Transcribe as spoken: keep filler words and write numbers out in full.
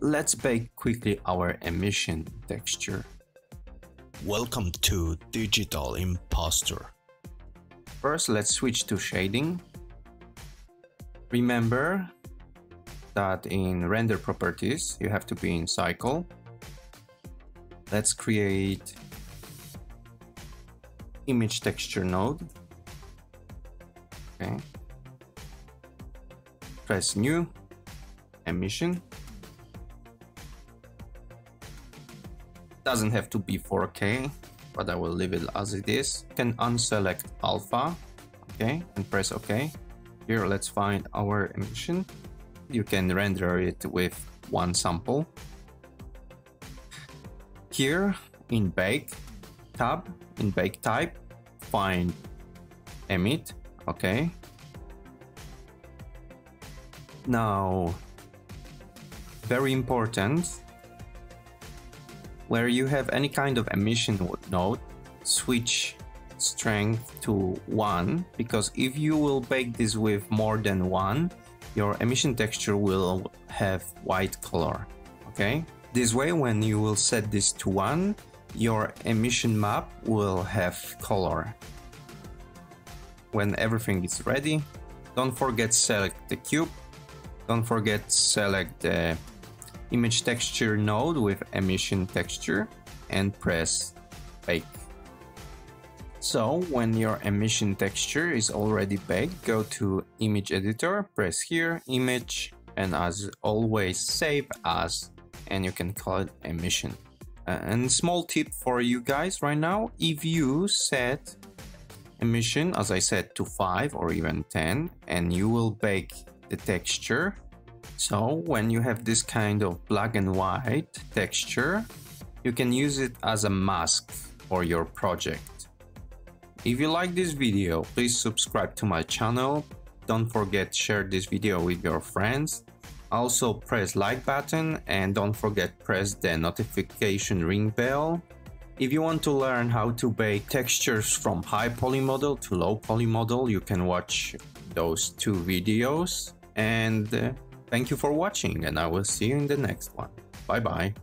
Let's bake quickly our emission texture. Welcome to Digital Impostor. First, let's switch to shading. Remember that in render properties, you have to be in cycle. Let's create image texture node. Okay. Press new, emission. Doesn't have to be four K, but I will leave it as it is. Can unselect alpha, okay, and press OK. Here, let's find our emission. You can render it with one sample. Here in bake tab, in bake type, find emit, okay. Now, very important, where you have any kind of emission node, switch strength to one, because if you will bake this with more than one, your emission texture will have white color, okay? This way, when you will set this to one, your emission map will have color. When everything is ready, don't forget select the cube. Don't forget select the image texture node with emission texture and press bake. So when your emission texture is already baked, go to image editor, press here image, and as always save as, and you can call it emission. Uh, and small tip for you guys right now, if you set emission, as I said, to five or even ten, and you will bake the texture. So when you have this kind of black and white texture, you can use it as a mask for your project. If you like this video, please subscribe to my channel. Don't forget to share this video with your friends. Also press like button and don't forget press the notification ring bell. If you want to learn how to bake textures from high poly model to low poly model, you can watch those two videos. And uh, thank you for watching, and I will see you in the next one. Bye bye.